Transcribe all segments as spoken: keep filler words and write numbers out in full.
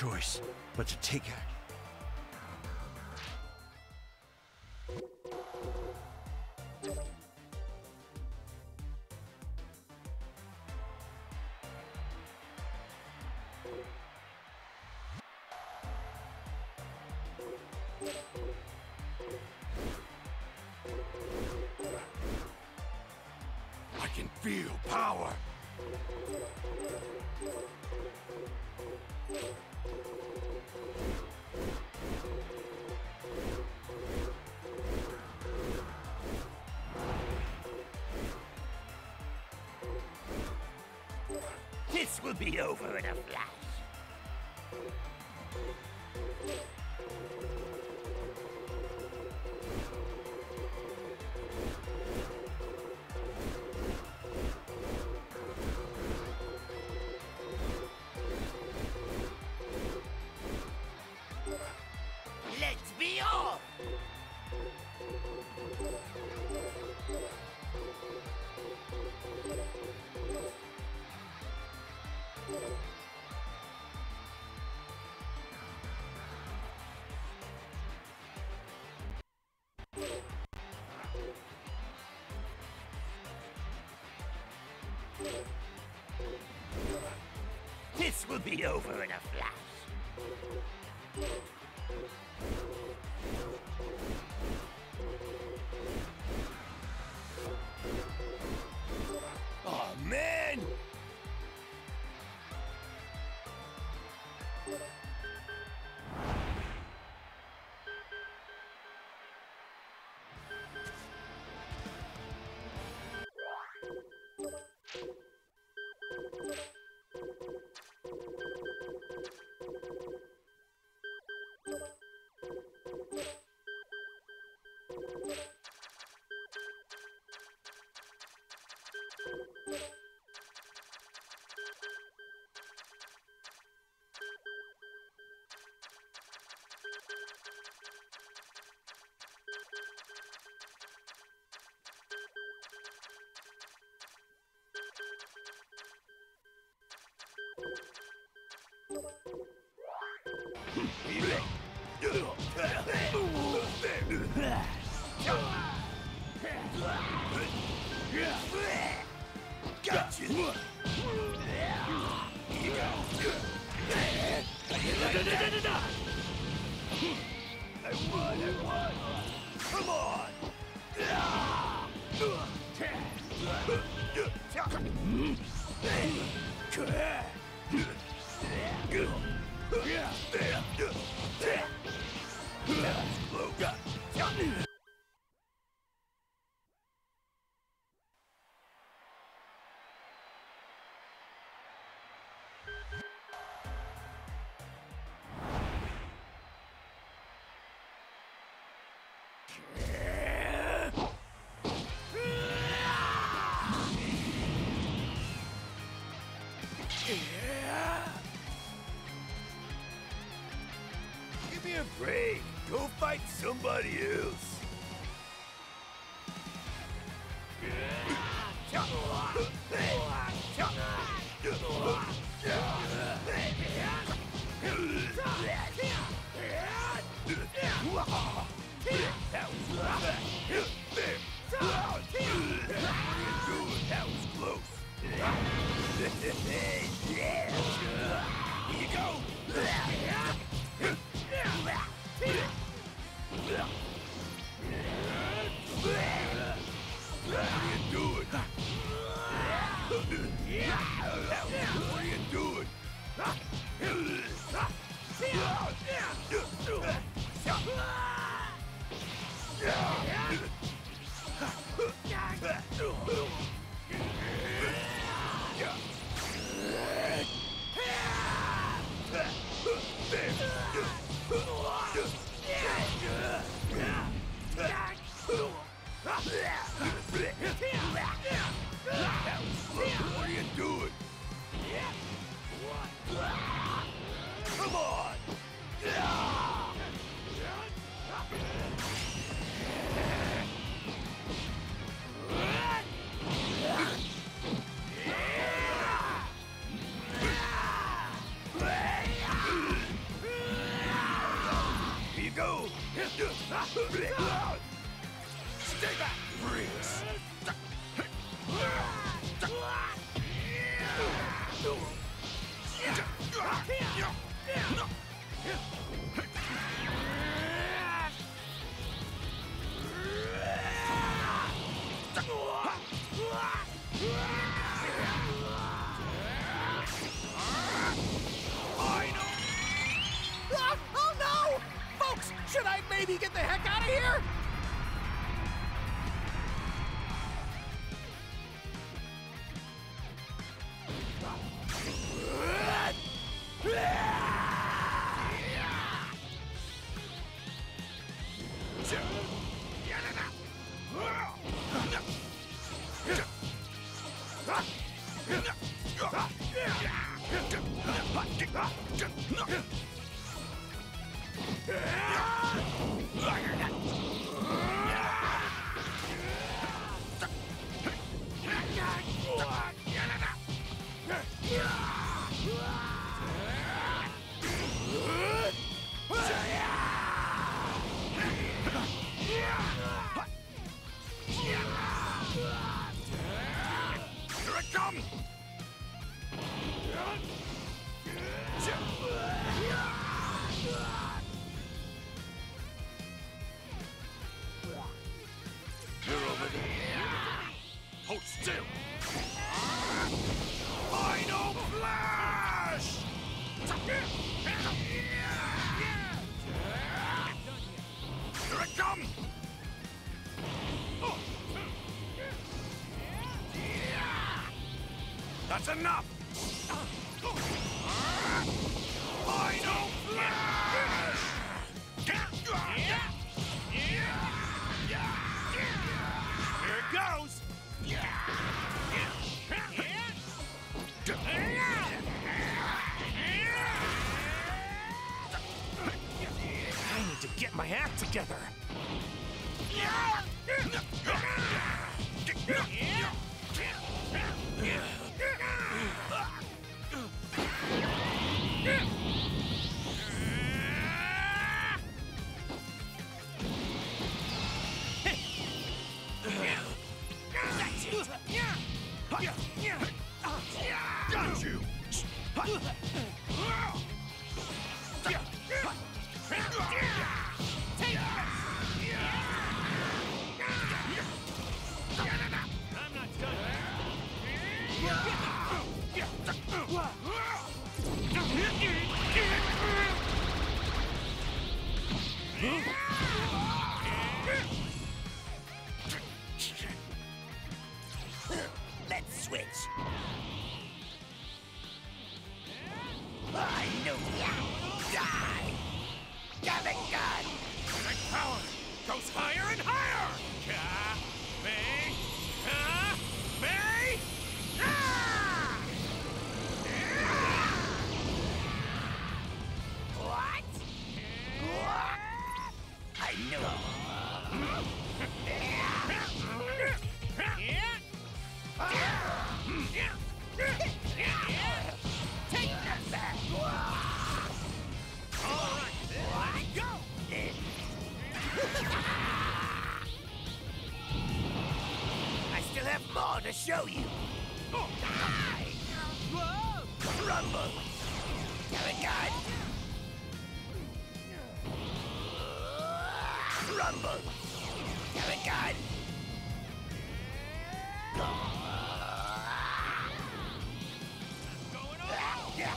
choice but to take action. I can feel power. This will be over in a flash. Let's be off! This will be over in a flash. Oh, man! Gotcha! I won, I won! Come on! Give me a break. Go fight somebody else. That was close. Here you go. How do you do it? go! Stay back, Briggs! Should I maybe get the heck out of here? Hold still! Final Flash! Here it comes! That's enough! Final Flash! Here it goes! I need to get my act together. Got you! Take this! I'm not done yet. Let's switch. I know you die. Got a gun. The power goes higher and higher. Ka me, ka me. What? What? I know. More to show you. Oh. Die! Whoa. Crumble! Have a gun! Crumble! Have a gun! Going on! Yeah!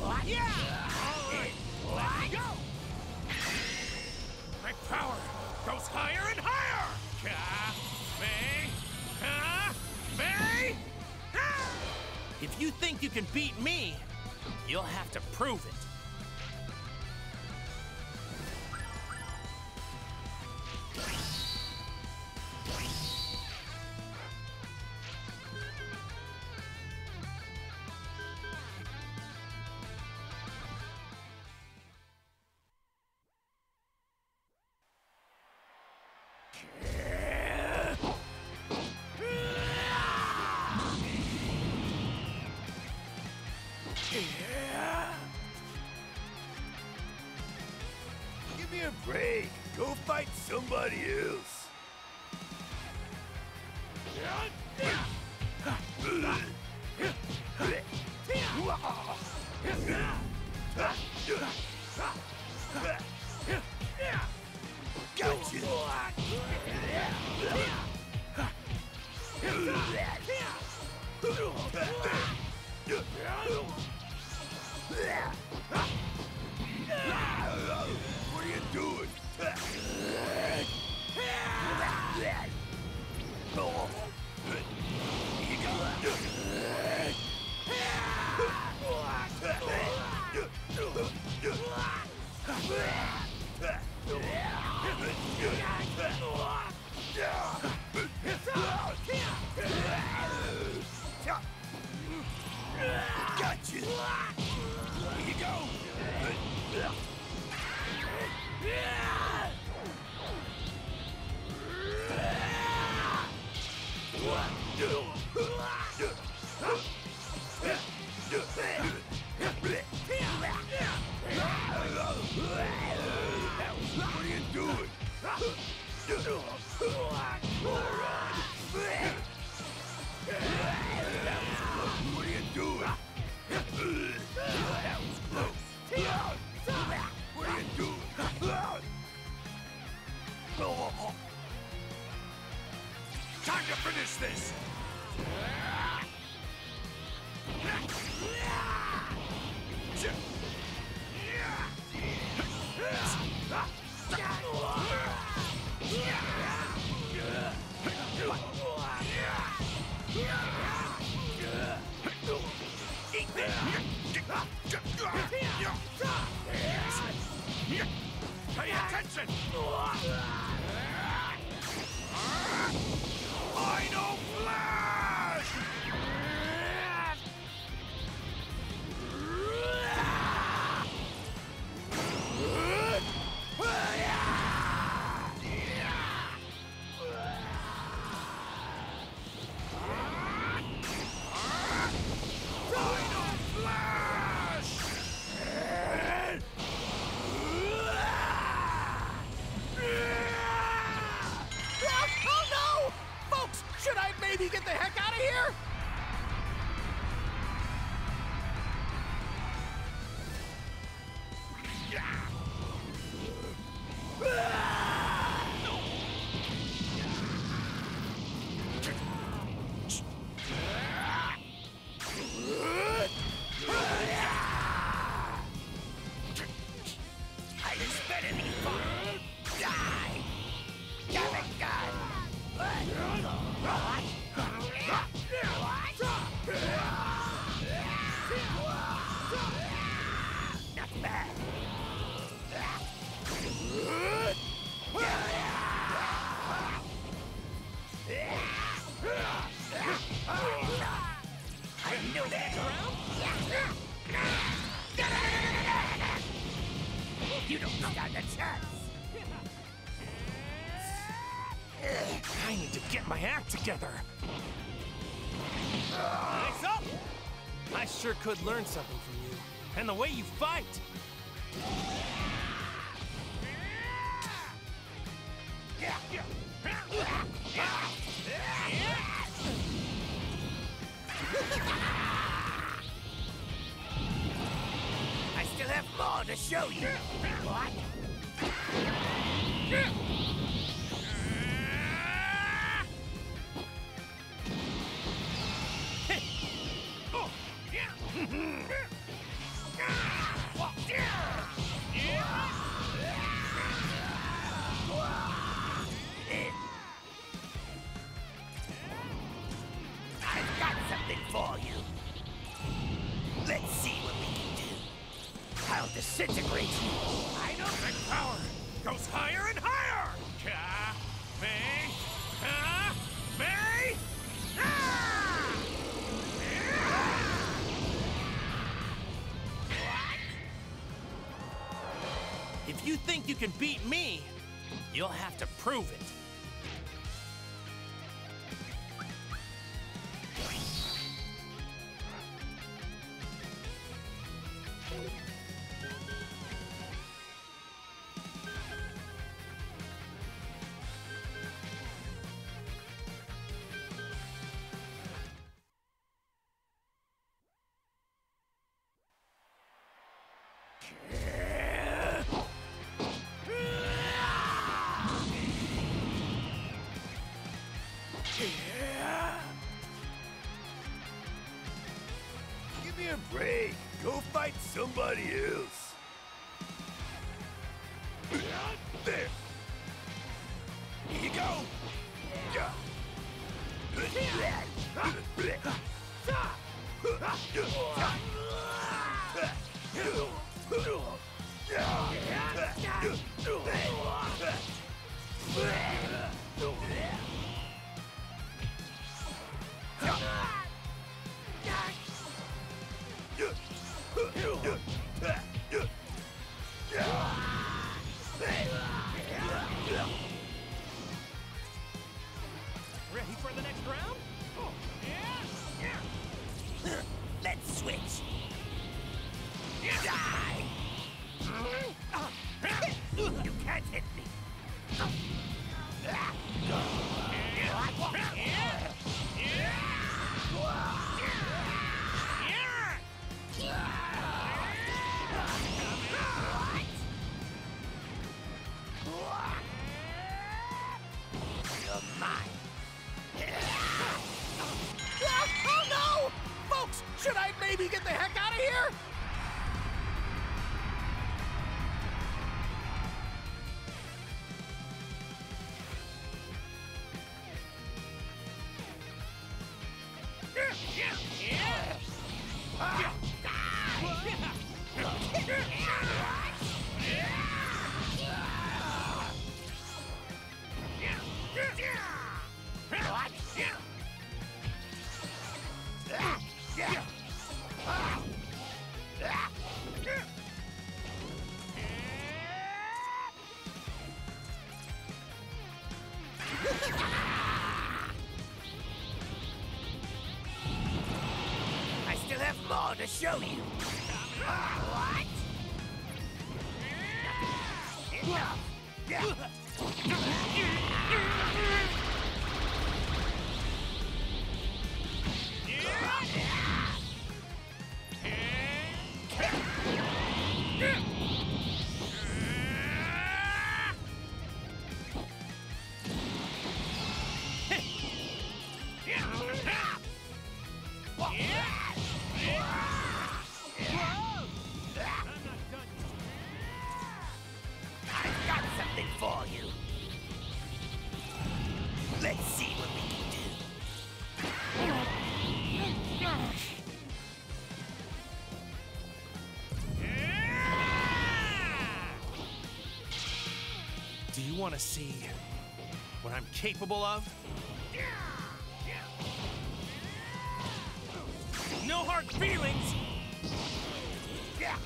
What? Yeah! All right. What? Go! My power goes higher and higher! If you think you can beat me, you'll have to prove it. me a break. Go fight somebody else. What are you doing? Gotcha! Here you go! What are you doing? What are you doing? That was close. What are you doing? Time to finish this. Eat this! Pay attention! Final Flash! Should I maybe get the heck out of here? I just better be fine. Die! Damn it, God! Not bad. I know that. You don't stand a chance. I need to get my act together. Nice up! I sure could learn something from you. And the way you fight! I still have more to show you. What? For you. Let's see what we can do. I'll disintegrate you. I know that power goes higher and higher. Ka me, ka me, ah! What? If you think you can beat me, you'll have to prove it. Give me a break. Go fight somebody else. There. Here you go. Ready for the next round? Oh, yeah. Yeah. Let's switch. Yeah. Die! Mm-hmm. You can't hit me. Yeah. Yeah. Yeah. Should I maybe get the heck out of here? I still have more to show you. What? Enough. For you. Let's see what we can do. Do you want to see what I'm capable of? No hard feelings. Yeah.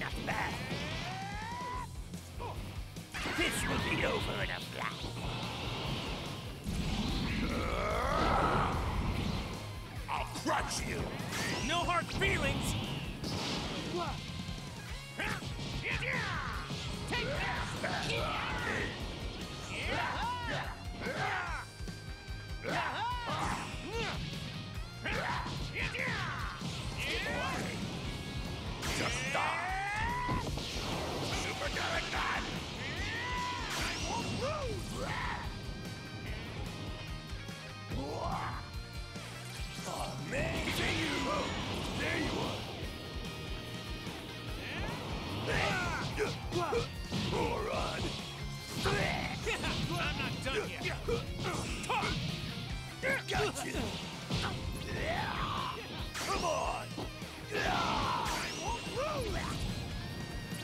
Not bad. This will be over in a flash. I'll crush you. No hard feelings. Take that. Just die! Super Galagan! I won't lose! Oh, man! There you are! There you are! Moron! I'm not done yet! Gotcha! Come on!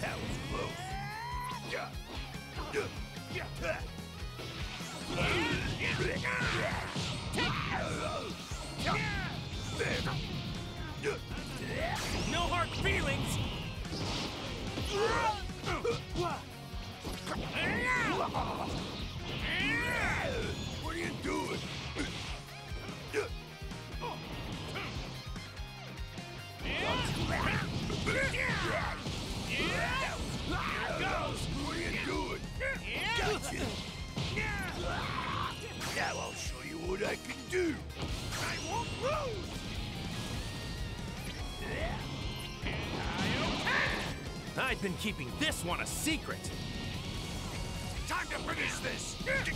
That was close. Yeah. Yeah. Yeah. Yeah. Yeah. Yeah. Yeah. Yeah. I've been keeping this one a secret. Time to finish this. Take this.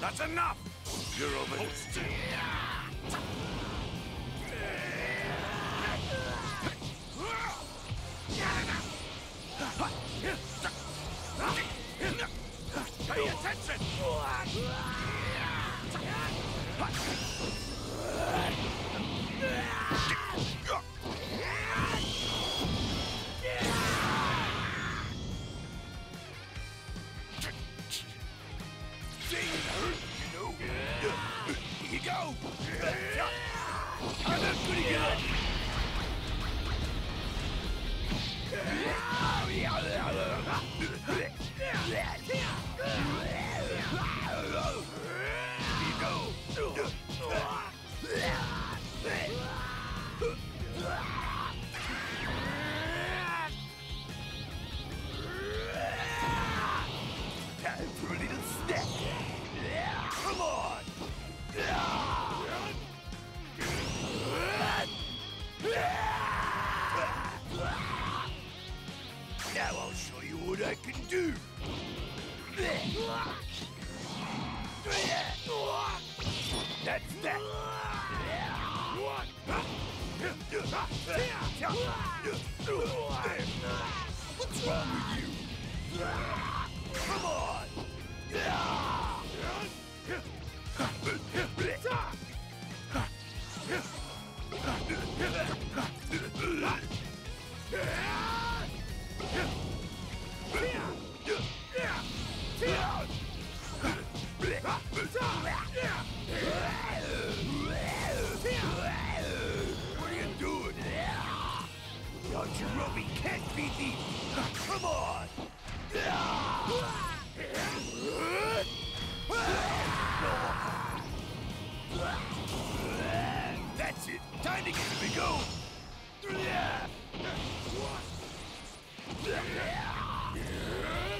That's enough! You're over here. Pay attention! Go! Oh, that's pretty good! Time for a little snack! Come on! Now I'll show you what I can do. That's that. What's wrong with you? Come on. What are you doing? Now Jirobi can't be deep. Come on! That's it. Time to get to the go. Yeah.